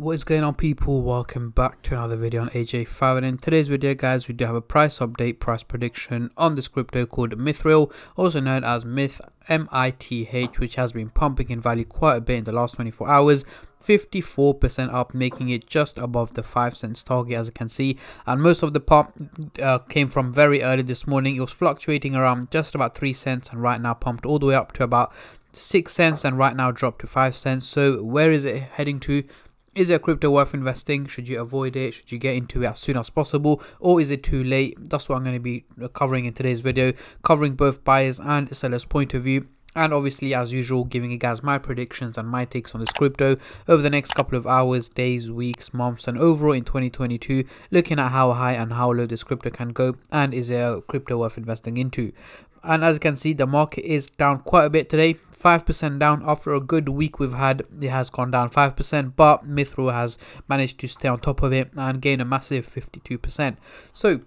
What is going on, people? Welcome back to another video on AJ5, and in today's video, guys, we do have a price update, price prediction on this crypto called Mithril, also known as Myth, MITH, which has been pumping in value quite a bit in the last 24 hours. 54% up, making it just above the 5 cents target, as you can see. And most of the pump came from very early this morning. It was fluctuating around just about 3 cents, and right now pumped all the way up to about 6 cents, and right now dropped to 5 cents. So where is it heading to? Is it a crypto worth investing? Should you avoid it? Should you get into it as soon as possible? Or is it too late? That's what I'm going to be covering in today's video, covering both buyers and sellers' point of view. And obviously, as usual, giving you guys my predictions and my takes on this crypto over the next couple of hours, days, weeks, months, and overall in 2022, looking at how high and how low this crypto can go, and is it a crypto worth investing into. And as you can see, the market is down quite a bit today, 5% down. After a good week we've had, it has gone down 5%, but Mithril has managed to stay on top of it and gain a massive 52%. So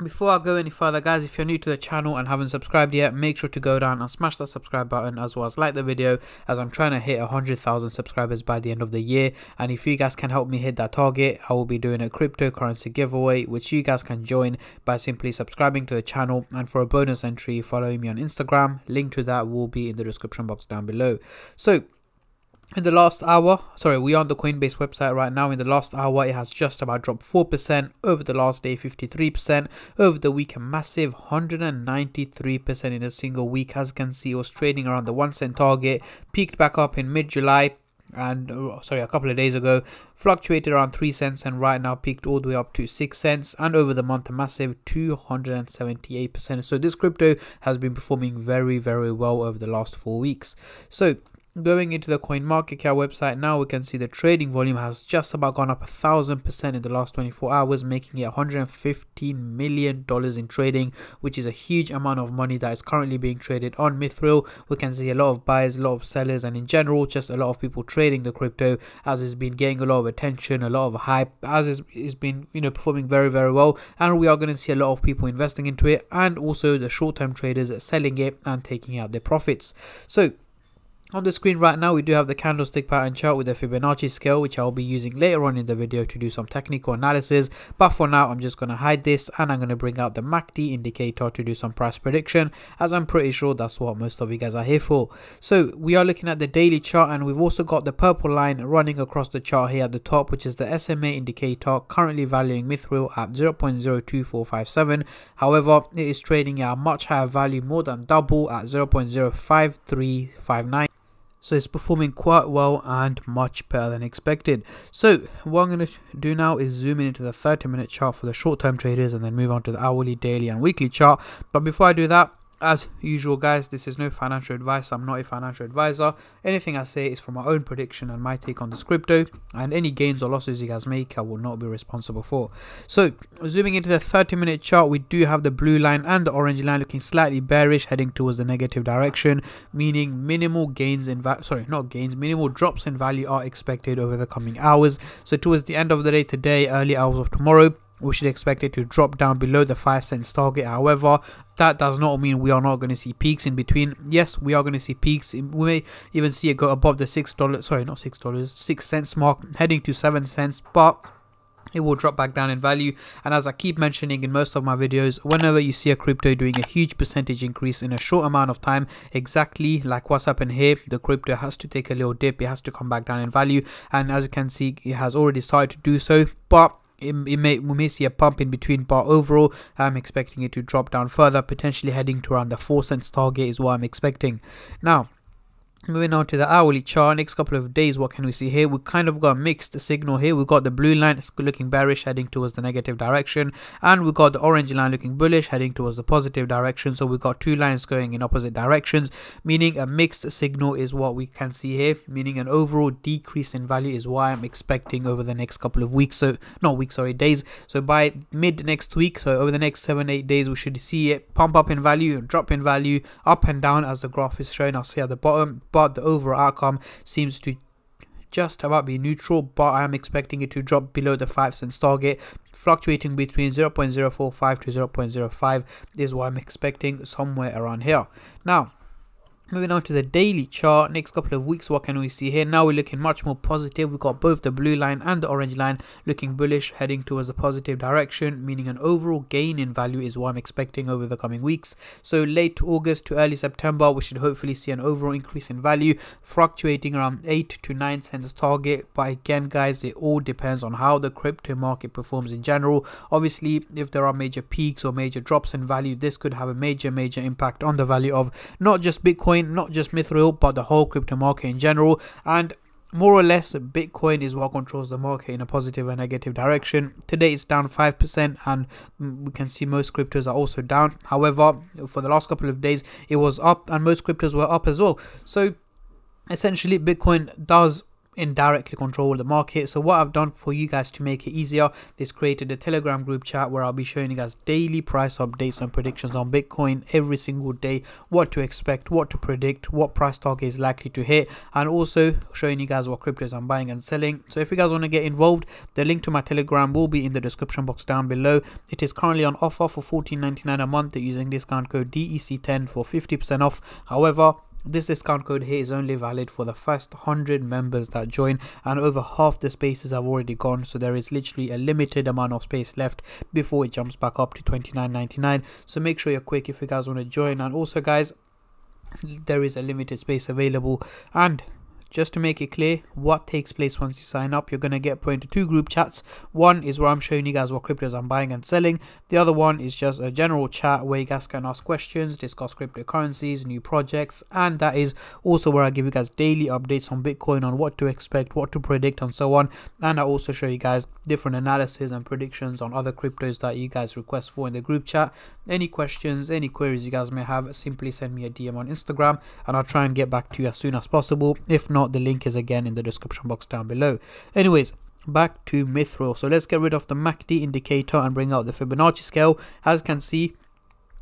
before I go any further, guys, if you're new to the channel and haven't subscribed yet, make sure to go down and smash that subscribe button, as well as like the video, as I'm trying to hit 100,000 subscribers by the end of the year. And if you guys can help me hit that target, I will be doing a cryptocurrency giveaway, which you guys can join by simply subscribing to the channel. And for a bonus entry, follow me on Instagram. Link to that will be in the description box down below. So in the last hour, we are on the Coinbase website right now. In the last hour, it has just about dropped 4%. Over the last day, 53%. Over the week, a massive 193% in a single week. As you can see, it was trading around the 1 cent target, peaked back up in mid-July, and a couple of days ago, fluctuated around 3 cents, and right now peaked all the way up to 6 cents. And over the month, a massive 278%. So this crypto has been performing very, very well over the last 4 weeks. So going into the CoinMarketCap website now, we can see the trading volume has just about gone up 1,000% in the last 24 hours, making it $115 million in trading, which is a huge amount of money that is currently being traded on Mithril. We can see a lot of buyers, a lot of sellers, and in general, just a lot of people trading the crypto, as it's been getting a lot of attention, a lot of hype, as it's been, you know, performing very, very well. And we are going to see a lot of people investing into it, and also the short-term traders selling it and taking out their profits. So on the screen right now, we do have the candlestick pattern chart with the Fibonacci scale, which I'll be using later on in the video to do some technical analysis. But for now, I'm just going to hide this, and I'm going to bring out the MACD indicator to do some price prediction, as I'm pretty sure that's what most of you guys are here for. So we are looking at the daily chart, and we've also got the purple line running across the chart here at the top, which is the SMA indicator, currently valuing Mithril at 0.02457. However, it is trading at a much higher value, more than double, at 0.05359. So it's performing quite well and much better than expected. So what I'm going to do now is zoom into the 30-minute chart for the short-term traders, and then move on to the hourly, daily, and weekly chart. But before I do that, as usual, guys, this is no financial advice. I'm not a financial advisor. Anything I say is from my own prediction and my take on this crypto, and any gains or losses you guys make, I will not be responsible for. So zooming into the 30-minute chart, we do have the blue line and the orange line looking slightly bearish, heading towards the negative direction, meaning minimal gains in minimal drops in value are expected over the coming hours. So towards the end of the day today, early hours of tomorrow, we should expect it to drop down below the 5 cents target. However, that does not mean we are not going to see peaks in between. Yes, we are going to see peaks. We may even see it go above the $6 mark, heading to 7 cents, but it will drop back down in value. And as I keep mentioning in most of my videos, whenever you see a crypto doing a huge percentage increase in a short amount of time, exactly like what's happened here, the crypto has to take a little dip. It has to come back down in value, and as you can see, it has already started to do so. But we may see a pump in between, but overall I'm expecting it to drop down further, potentially heading to around the 4 cents target is what I'm expecting. Now moving on to the hourly chart, next couple of days, what can we see here? We kind of got a mixed signal here. We've got the blue line, it's looking bearish, heading towards the negative direction, and we've got the orange line looking bullish, heading towards the positive direction. So we've got two lines going in opposite directions, meaning a mixed signal is what we can see here, meaning an overall decrease in value is what I'm expecting over the next couple of weeks. So not weeks, sorry, days. So by mid next week, so over the next 7-8 days, we should see it pump up in value, drop in value, up and down, as the graph is showing us here at the bottom. But the overall outcome seems to just about be neutral, but I am expecting it to drop below the 5 cents target, fluctuating between 0.045 to 0.05 is what I'm expecting, somewhere around here. Now Moving on to the daily chart, next couple of weeks, what can we see here? Now we're looking much more positive. We've got both the blue line and the orange line looking bullish, heading towards a positive direction, meaning an overall gain in value is what I'm expecting over the coming weeks. So late August to early September, we should hopefully see an overall increase in value, fluctuating around 8 to 9 cents target. But again, guys, it all depends on how the crypto market performs in general. Obviously, if there are major peaks or major drops in value, this could have a major impact on the value of not just Bitcoin, not just Mithril, but the whole crypto market in general. And more or less, Bitcoin is what controls the market in a positive and negative direction. Today it's down 5% and we can see most cryptos are also down. However, for the last couple of days it was up and most cryptos were up as well. So essentially Bitcoin does indirectly control the market. So what I've done for you guys to make it easier is created a Telegram group chat where I'll be showing you guys daily price updates and predictions on Bitcoin every single day, what to expect, what to predict, what price target is likely to hit, and also showing you guys what cryptos I'm buying and selling. So if you guys want to get involved, the link to my Telegram will be in the description box down below. It is currently on offer for $14.99 a month using discount code DEC10 for 50% off. However, this discount code here is only valid for the first 100 members that join, and over half the spaces have already gone, so there is literally a limited amount of space left before it jumps back up to $29.99. so make sure you're quick if you guys want to join. And also, guys, there is a limited space available. And just to make it clear what takes place once you sign up, you're going to get put into two group chats. One is where I'm showing you guys what cryptos I'm buying and selling. The other one is just a general chat where you guys can ask questions, discuss cryptocurrencies, new projects, and that is also where I give you guys daily updates on Bitcoin, on what to expect, what to predict, and so on. And I also show you guys different analysis and predictions on other cryptos that you guys request for in the group chat. Any questions, any queries you guys may have, simply send me a DM on Instagram and I'll try and get back to you as soon as possible. If not, the link is again in the description box down below. Anyways, back to Mithril. So let's get rid of the MACD indicator and bring out the Fibonacci scale. As you can see,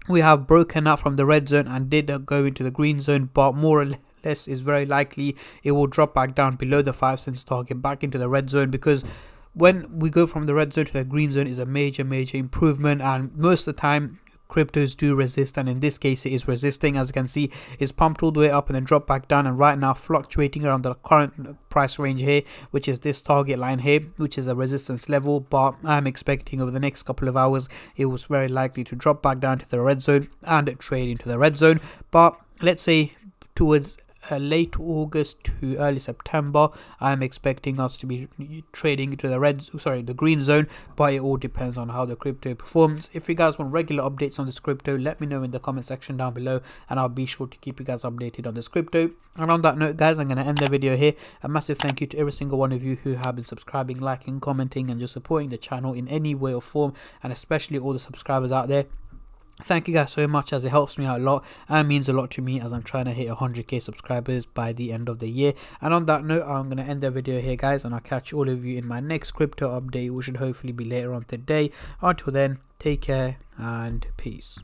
we have broken out from the red zone and did go into the green zone, but more or less is very likely it will drop back down below the 5 cents target back into the red zone, because when we go from the red zone to the green zone is a major improvement, and most of the time cryptos do resist, and in this case it is resisting. As you can see, it's pumped all the way up and then dropped back down, and right now fluctuating around the current price range here, which is this target line here, which is a resistance level. But I'm expecting over the next couple of hours it was very likely to drop back down to the red zone and trade into the red zone. But let's say towards late August to early September, I'm expecting us to be trading to the green zone, but it all depends on how the crypto performs. If you guys want regular updates on this crypto, let me know in the comment section down below and I'll be sure to keep you guys updated on this crypto. And on that note, guys, I'm going to end the video here. A massive thank you to every single one of you who have been subscribing, liking, commenting, and just supporting the channel in any way or form, and especially all the subscribers out there. Thank you guys so much, as it helps me out a lot and means a lot to me as I'm trying to hit 100k subscribers by the end of the year. And on that note, I'm going to end the video here, guys, and I'll catch all of you in my next crypto update, which should hopefully be later on today. Until then, take care and peace.